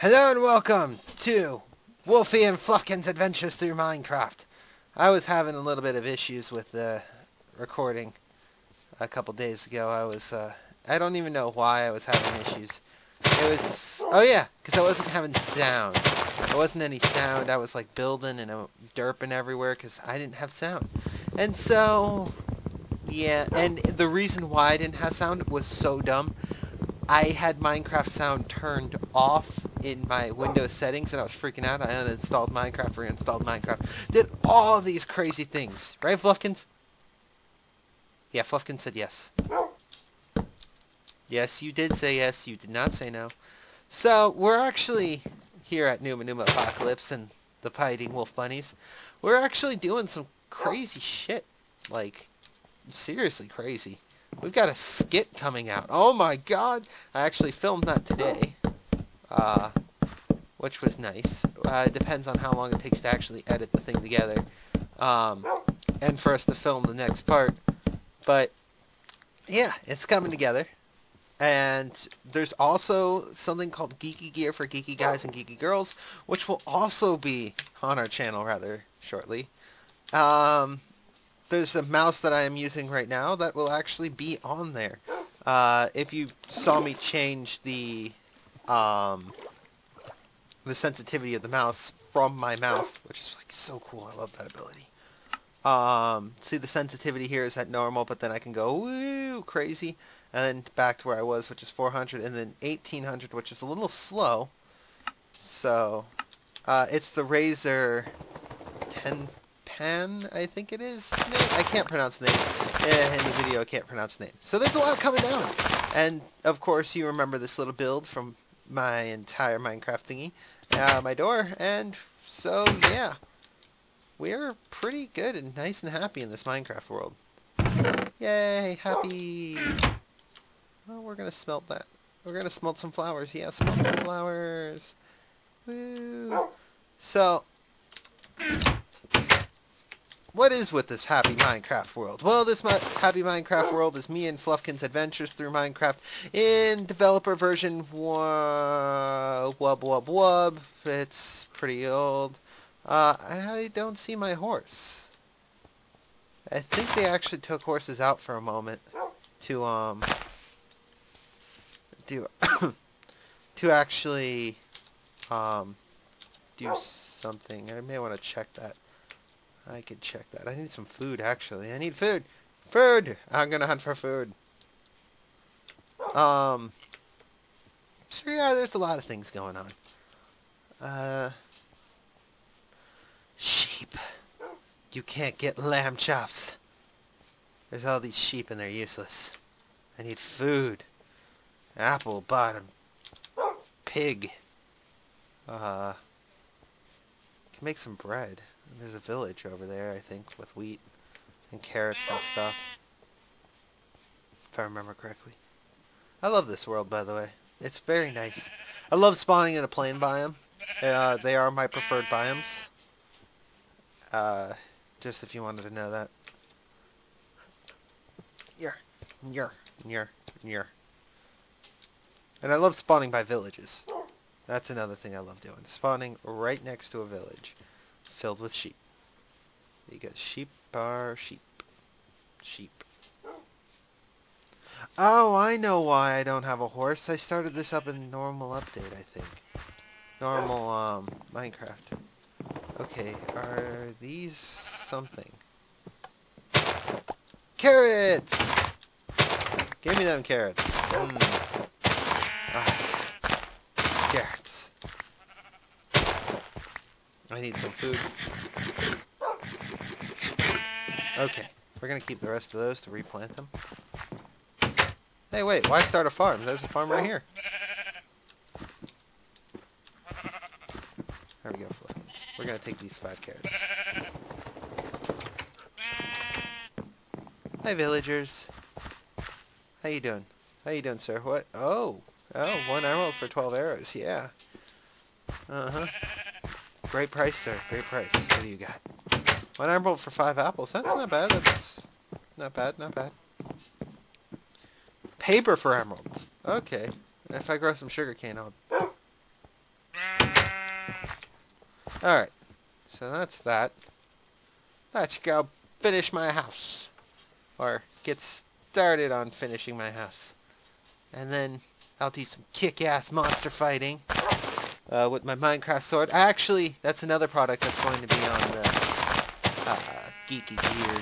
Hello and welcome to Wolfie and Fluffkinz Adventures Through Minecraft. I was having a little bit of issues with the recording a couple days ago. I don't even know why I was having issues. It was, oh yeah, because I wasn't having sound. There wasn't any sound. I was like building and derping everywhere because I didn't have sound. And so, yeah, and the reason why I didn't have sound was so dumb. I had Minecraft sound turned off in my Windows settings, and I was freaking out. I uninstalled Minecraft, reinstalled Minecraft, did all of these crazy things. Right, Fluffkinz? Yeah, Fluffkinz said yes. Yes, you did say yes. You did not say no. So, we're actually here at Numa Numa Apocalypse and the Pie Eating Wolf Bunnies. We're actually doing some crazy shit. Like, seriously crazy. We've got a skit coming out. Oh my god! I actually filmed that today. Which was nice. It depends on how long it takes to actually edit the thing together. And for us to film the next part. But, yeah, it's coming together. And there's also something called Geeky Gear for Geeky Guys and Geeky Girls, which will also be on our channel rather shortly. There's a mouse that I am using right now that will actually be on there. If you saw me change the sensitivity of the mouse from my mouse, which is like so cool. I love that ability. See, the sensitivity here is at normal, but then I can go woo crazy, and then back to where I was, which is 400, and then 1800, which is a little slow. So it's the Razer Ten Pan, I think it is. No, I can't pronounce the name. In the video, I can't pronounce the name. So there's a lot coming down. And of course, you remember this little build from my entire Minecraft thingy, my door, and so yeah, we're pretty good and nice and happy in this Minecraft world. Yay, happy! Oh, we're gonna smelt that. We're gonna smelt some flowers. Yeah, smelt some flowers. Woo! So, what is with this happy Minecraft world? Well, this happy Minecraft world is me and Fluffkinz Adventures Through Minecraft in developer version wub. It's pretty old. I don't see my horse. I think they actually took horses out for a moment to do something. I may want to check that. I could check that. I need some food, actually. I need food! Food! I'm gonna hunt for food. So yeah, there's a lot of things going on. Sheep. You can't get lamb chops. There's all these sheep and they're useless. I need food. Apple bottom. Pig. Can make some bread. There's a village over there, I think, with wheat and carrots and stuff, if I remember correctly. I love this world, by the way. It's very nice. I love spawning in a plain biome. They are my preferred biomes. Just if you wanted to know that. And I love spawning by villages. That's another thing I love doing. Spawning right next to a village. Filled with sheep. Because sheep are sheep. Sheep. Oh, I know why I don't have a horse. I started this up in normal update, I think. Normal, Minecraft. Okay, are these something? Carrots! Give me them carrots. Carrots. I need some food. Okay, we're gonna keep the rest of those to replant them. Hey, wait, why start a farm? There's a farm right here. There we go, Fluffkinz. We're gonna take these 5 carrots. Hi, villagers. How you doing? How you doing, sir? What? Oh, 1 arrow for 12 arrows. Yeah. Great price, sir. Great price. What do you got? 1 emerald for 5 apples. That's not bad. That's not bad. Not bad. Paper for emeralds. Okay. If I grow some sugarcane, I'll Alright, so that's that. Let's go finish my house. Or get started on finishing my house. And then I'll do some kick-ass monster fighting with my Minecraft sword. Actually, that's another product that's going to be on the Geeky Gear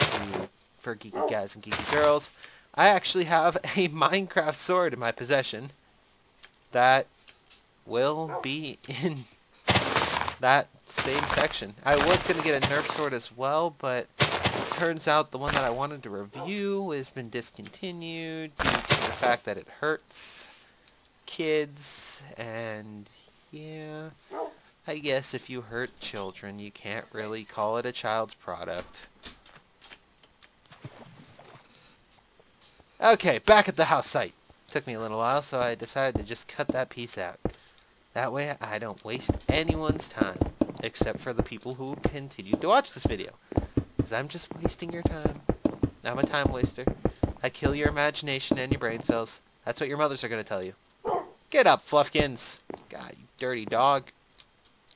for Geeky Guys and Geeky Girls. I actually have a Minecraft sword in my possession that will be in that same section. I was going to get a Nerf sword as well, but it turns out the one that I wanted to review has been discontinued due to the fact that it hurts kids, and yeah, I guess if you hurt children, you can't really call it a child's product. Okay, back at the house site. Took me a little while, so I decided to just cut that piece out. That way I don't waste anyone's time, except for the people who continue to watch this video. Because I'm just wasting your time. I'm a time waster. I kill your imagination and your brain cells. That's what your mothers are going to tell you. Get up, Fluffkinz! God, you dirty dog.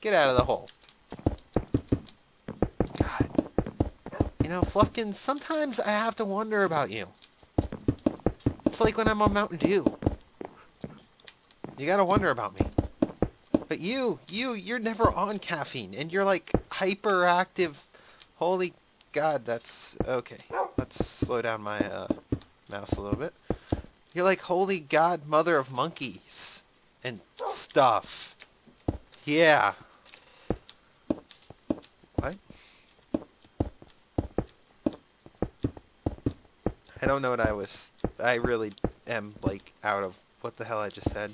Get out of the hole. God. You know, Fluffkinz, sometimes I have to wonder about you. It's like when I'm on Mountain Dew. You gotta wonder about me. But you're never on caffeine, and you're like hyperactive. Holy God, that's... Okay, let's slow down my mouse a little bit. You're like holy God, mother of monkeys and stuff. Yeah. What? I don't know what I was... I really am, like, out of what the hell I just said.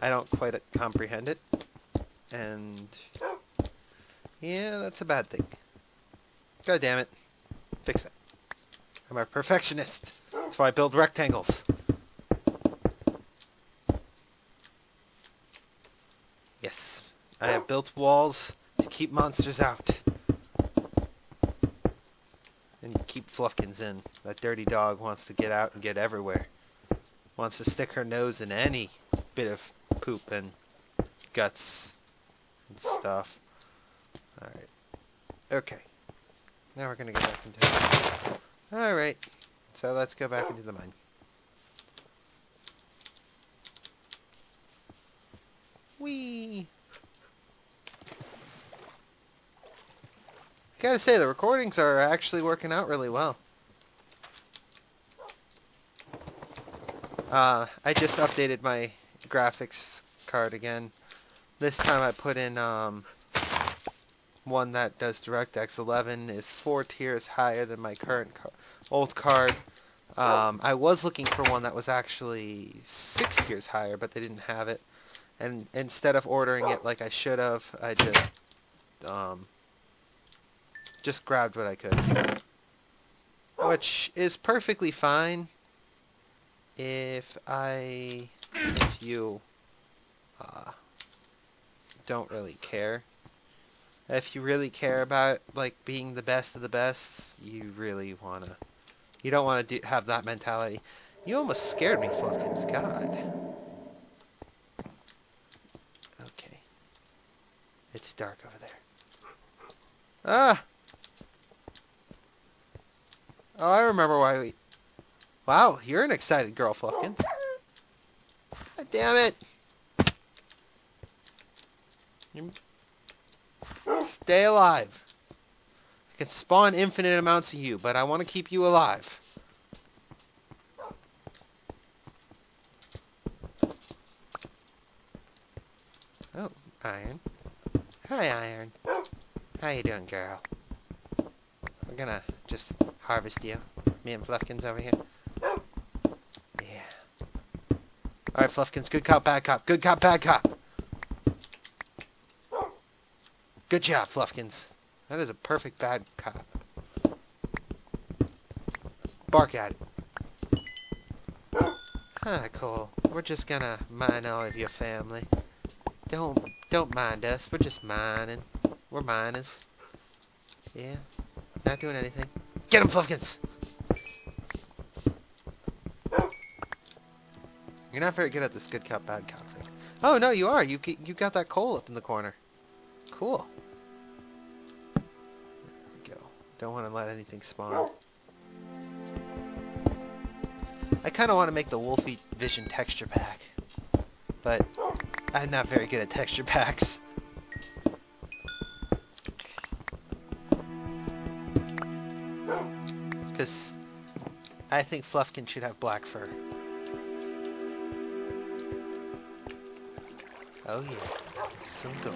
I don't quite comprehend it. And, yeah, that's a bad thing. God damn it. Fix that. I'm a perfectionist. That's why I build rectangles. Yes. I have built walls to keep monsters out. And keep Fluffkinz in. That dirty dog wants to get out and get everywhere. Wants to stick her nose in any bit of poop and guts and stuff. Alright. Okay. Now we're going to go back into the mine. Alright. So let's go back into the mine. Whee! I gotta say, the recordings are actually working out really well. I just updated my graphics card again. This time I put in one that does DirectX 11. Is 4 tiers higher than my current old card. I was looking for one that was actually 6 tiers higher, but they didn't have it. And instead of ordering it like I should have, I just grabbed what I could, which is perfectly fine if you don't really care. If you really care about like being the best of the best, you really wanna, you don't wanna have that mentality. You almost scared me, Fluffkinz. God. Okay. It's dark over there. Ah. Oh, I remember why we... Wow, you're an excited girl, Fluffkinz. God damn it! Stay alive. I can spawn infinite amounts of you, but I want to keep you alive. Oh, Iron. Hi, Iron. How you doing, girl? We're gonna just... harvest you. Me and Fluffkinz over here. Yeah. Alright, Fluffkinz. Good cop, bad cop. Good cop, bad cop. Good job, Fluffkinz. That is a perfect bad cop. Bark at it. Ah, cool. We're just gonna mine all of your family. Don't mind us. We're just mining. We're miners. Yeah. Not doing anything. Get him, Fluffkinz! You're not very good at this good cop, bad cop thing. Oh, no, you are. You got that coal up in the corner. Cool. Don't want to let anything spawn. I kind of want to make the Wolfie Vision texture pack, but I'm not very good at texture packs. Because I think Fluffkinz should have black fur. Oh yeah, some gold.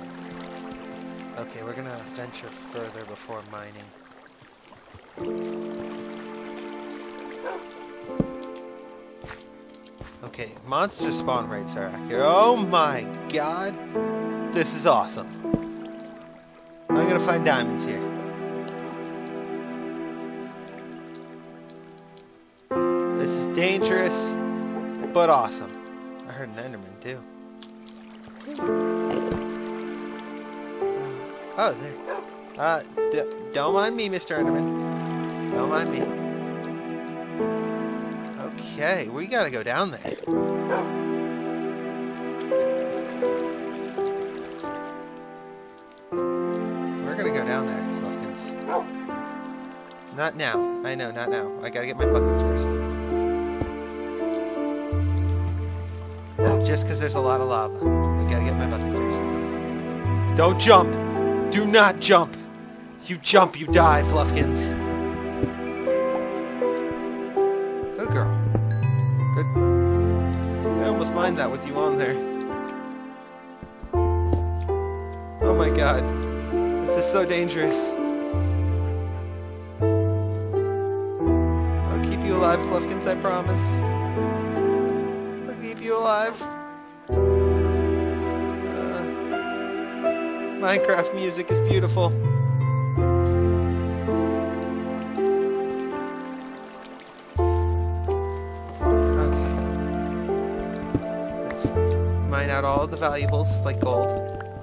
Okay, we're gonna venture further before mining. Okay, monster spawn rates are accurate. Oh my god! This is awesome. I'm gonna find diamonds here. This is dangerous, but awesome. I heard an enderman too. Oh, there. Don't mind me, Mr. Enderman. Don't mind me. Okay, we gotta go down there. We're gonna go down there, Fluffkinz. Not now. I know, not now. I gotta get my buckets first. Just because there's a lot of lava. I gotta get my bucket first. Don't jump! Do not jump! You jump, you die, Fluffkinz. Mind that with you on there. Oh my god. This is so dangerous. I'll keep you alive, Fluffkinz, I promise. I'll keep you alive. Minecraft music is beautiful. Out all of the valuables like gold.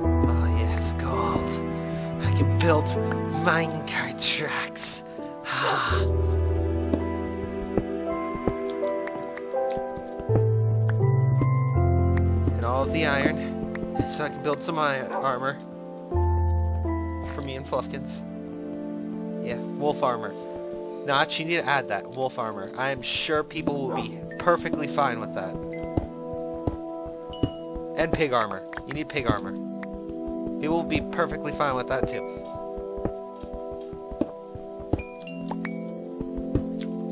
Oh yes, gold. I can build minecart tracks. And all of the iron, so I can build some armor for me and Fluffkinz. Yeah, wolf armor. Notch, you need to add that, wolf armor. I am sure people will be perfectly fine with that. And pig armor. You need pig armor. It will be perfectly fine with that too.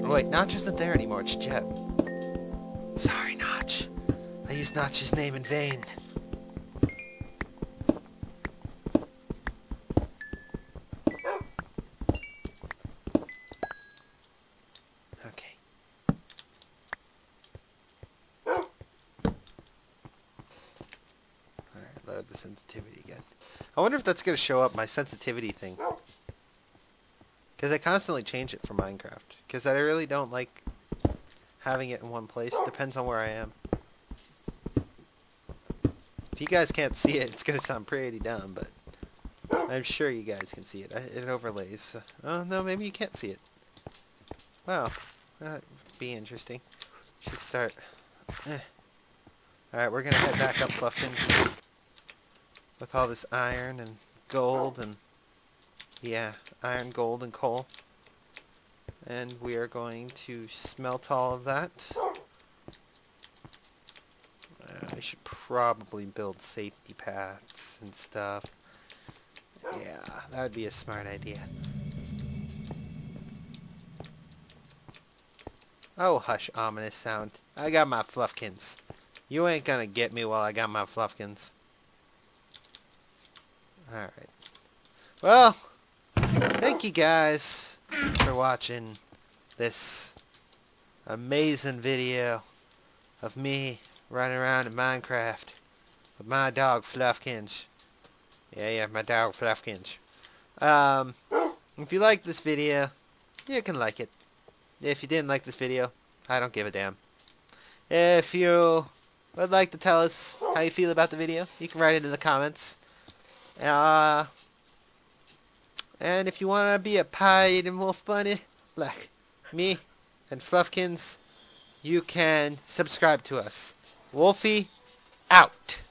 Oh, wait, Notch isn't there anymore. It's Jeb. Sorry, Notch. I used Notch's name in vain. The sensitivity again. I wonder if that's going to show up, my sensitivity thing. Because I constantly change it for Minecraft. Because I really don't like having it in one place. It depends on where I am. If you guys can't see it, it's going to sound pretty dumb, but I'm sure you guys can see it. It overlays. Oh, no, maybe you can't see it. Wow. That'd be interesting. Should start. Alright, we're going to head back up, Fluffkinz. With all this iron and gold and, yeah, iron, gold, and coal. And we are going to smelt all of that. I should probably build safety paths and stuff. Yeah, that would be a smart idea. Oh, hush, ominous sound. I got my Fluffkinz. You ain't gonna get me while I got my Fluffkinz. Alright. Well, thank you guys for watching this amazing video of me running around in Minecraft with my dog Fluffkinz. Yeah, my dog Fluffkinz. If you like this video, you can like it. If you didn't like this video, I don't give a damn. If you would like to tell us how you feel about the video, you can write it in the comments. And if you want to be a pie eating wolf bunny like me and Fluffkinz, you can subscribe to us. Wolfie out.